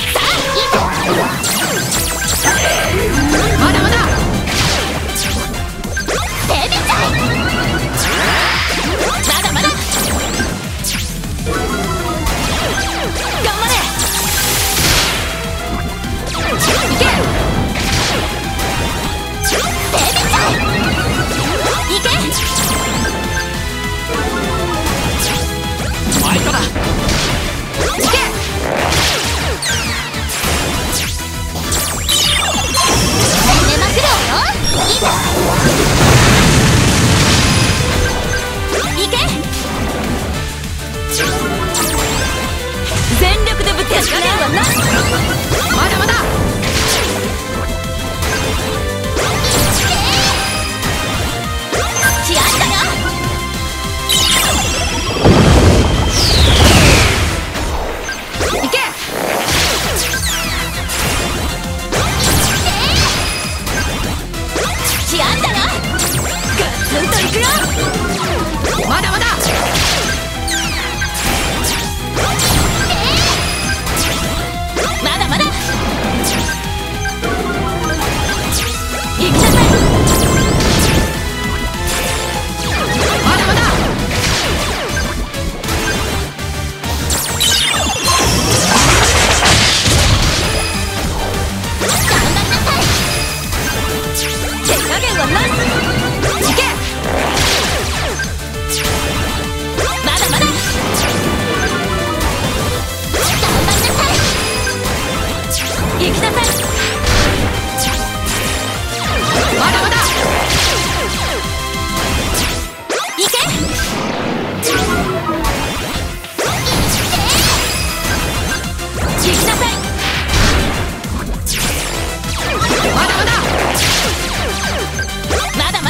まだまだ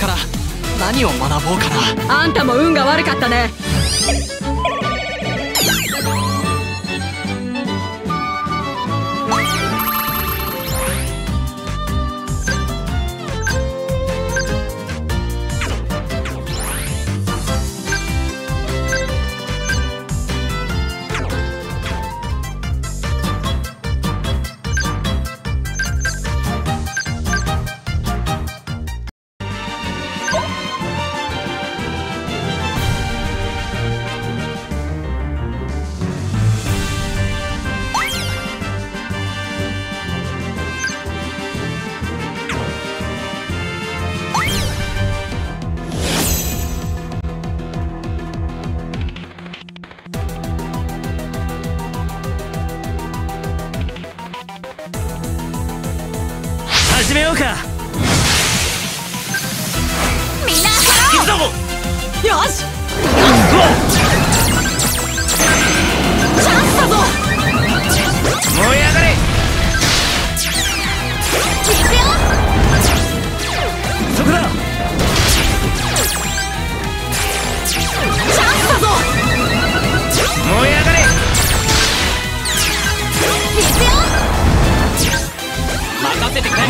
から何を学ぼうかな。あんたも運が悪かったね。始めようか。みんな行くぞ。よし、チャンスだぞ。燃え上がれ。行くよ。そこだ。チャンスだぞ。燃え上がれ。任せてくれ。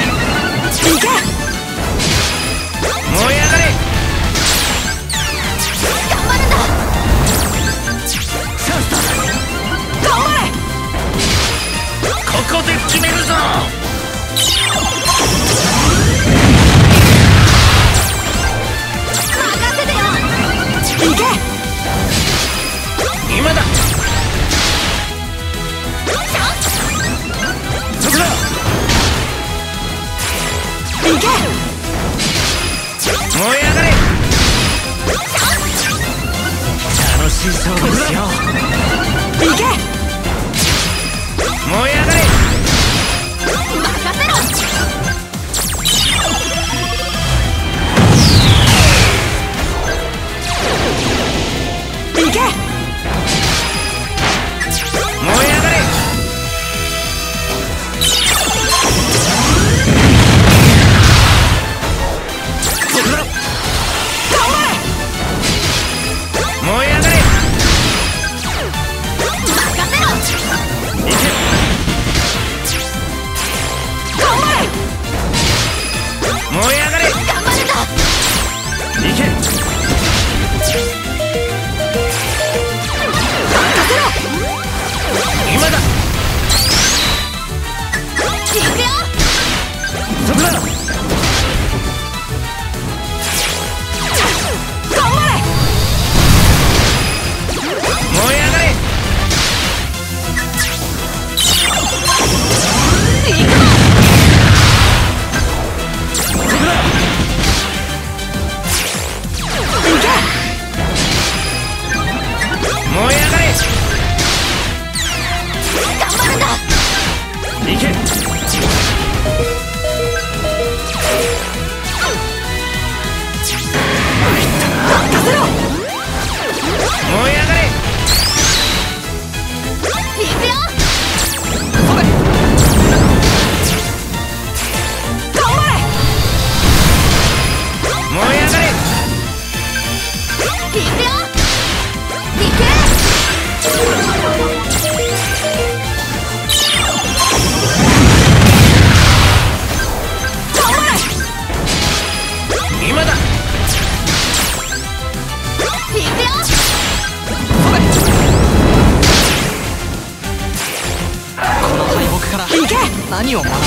何を学ぼうかな。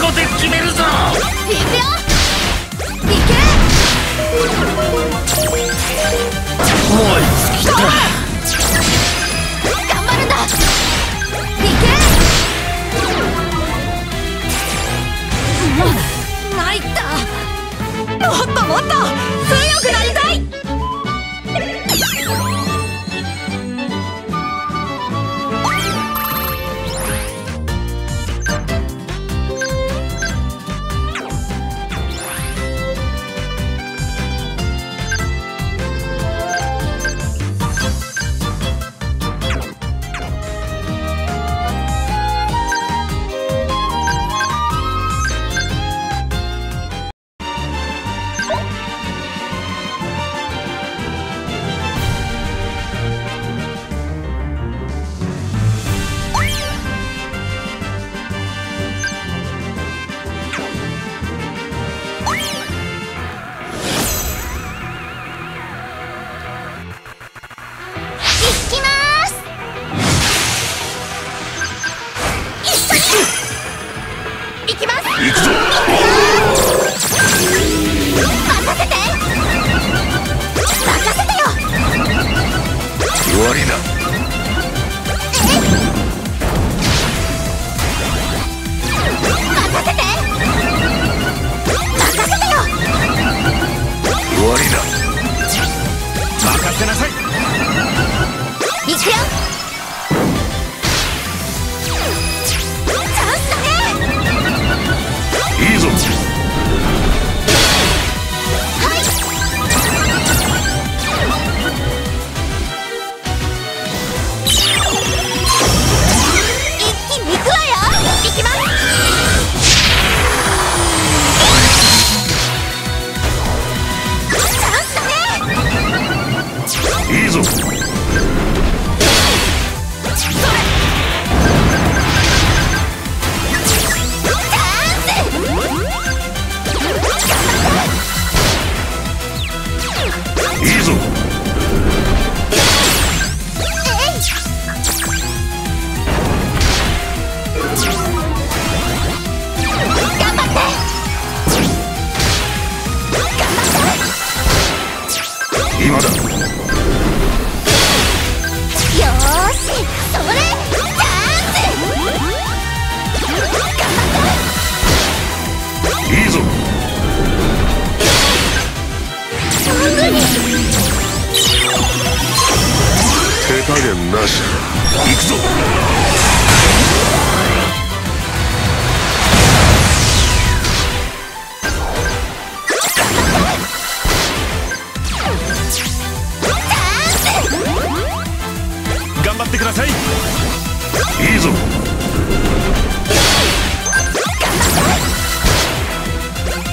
ここで決めるぞ。いくよ。いけ。燃え尽きた。頑張るんだ。いけ。ないった。もっともっと強くなりたい。なし行くぞ。頑張ってください。いいぞ。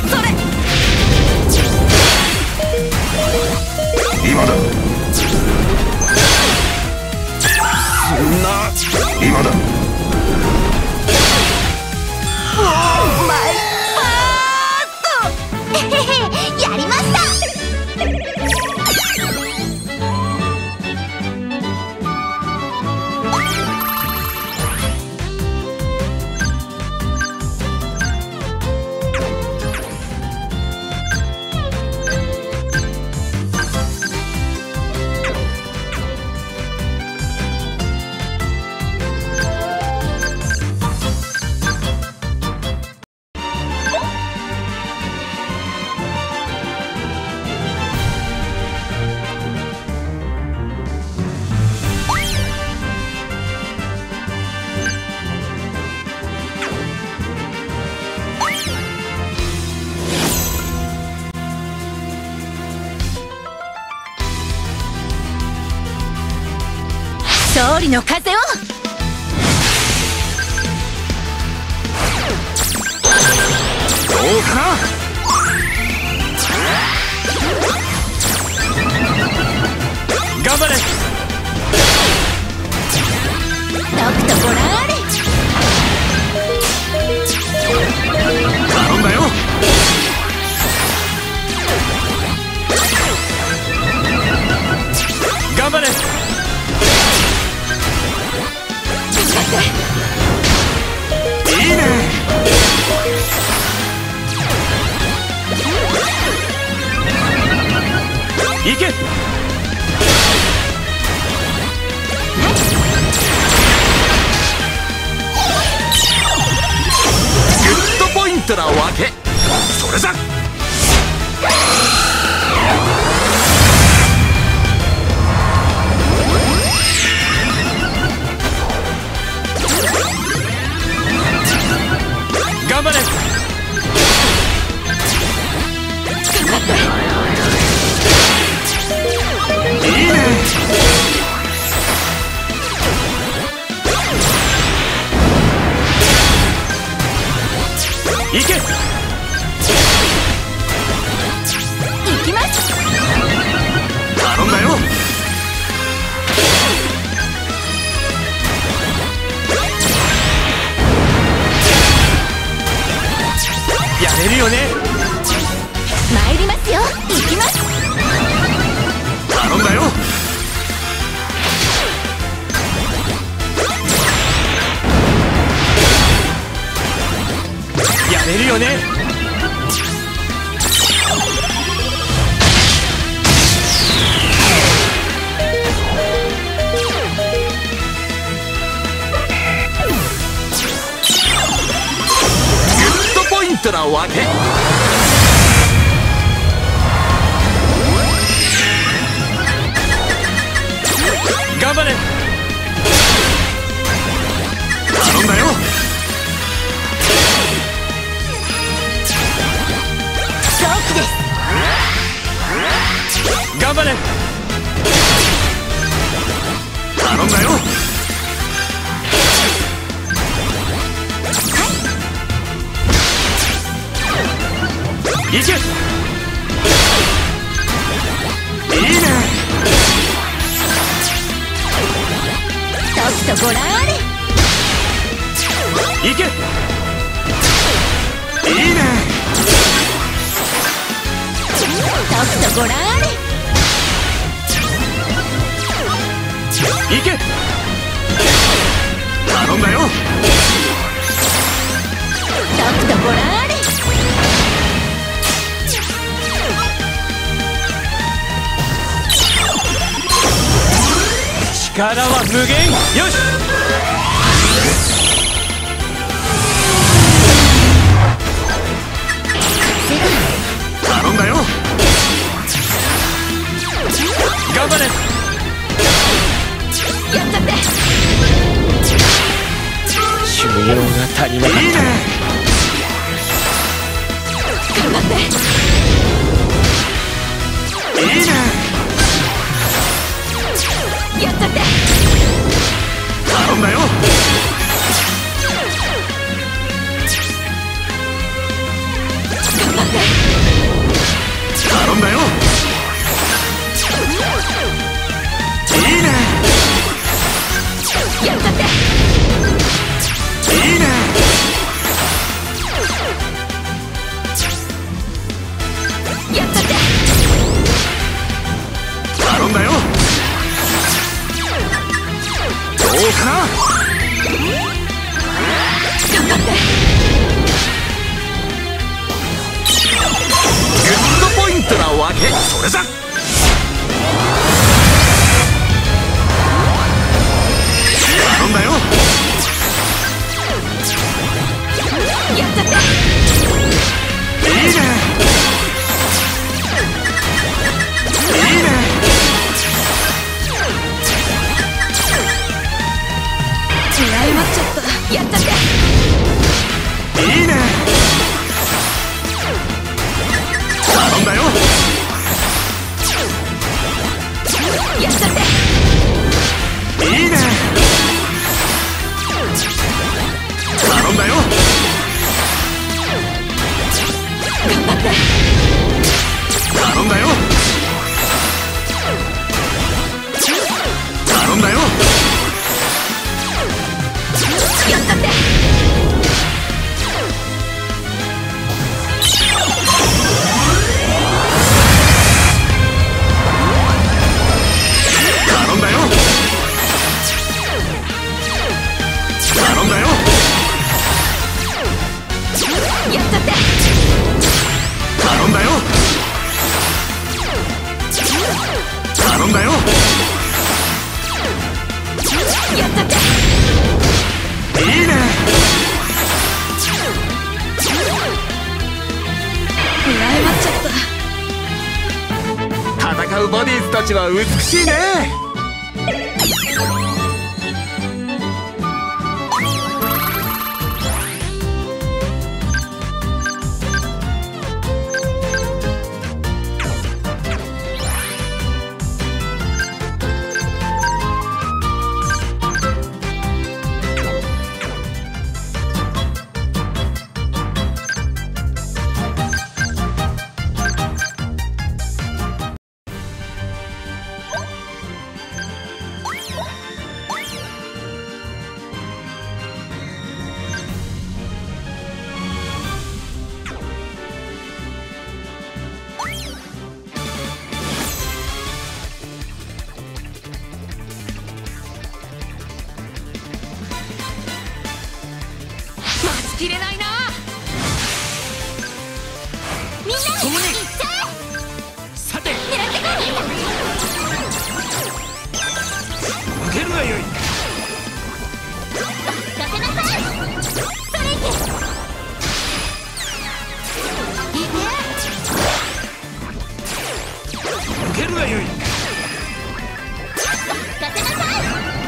それ。今だ。今だ。やりました勝利の風を。どうかな。頑張れ。とくとご覧あれ。頼んだよ。頑張れ。いいね。行け。グッドポイントなわけ。それじゃ。頑張れ。いいね。いけ。いきます。頼んだよ。出るよね。参りますよ。行きます。頼んだよ。やれるよね。グッドポイントなわけ。頑張れ。頼んだよ。勝機です。頑張れ。頼んだよ。はい。行け。ご覧あれ。行け。いいね。とくとご覧あれ。行け。頼んだよ。とくとご覧あれ。力は無限。よし。頼んだよ。頑張れ。やった。栄養が足りなかった。いいね。頑張って。いいね。やったって。頼んだよ。頑張って。頼んだよ。いいね。やったって。どうかな？頑張って。グッドポイントなわけ。それじゃ。頼んだよ。やったって。いいね。いいね。やったぜ。いいね。頼んだよ。やったぜ。いいね。頼んだよ。頑張って。頼んだよ。頼んだよ。ボディーズたちは美しいね。切れないな。みんなに行っちゃえ。さて狙ってこい。受けるがよい。任せなさい。ストレーキ。いいね。受けるがよい。任せなさい。頑張って。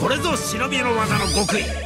これぞ忍びの技の極意。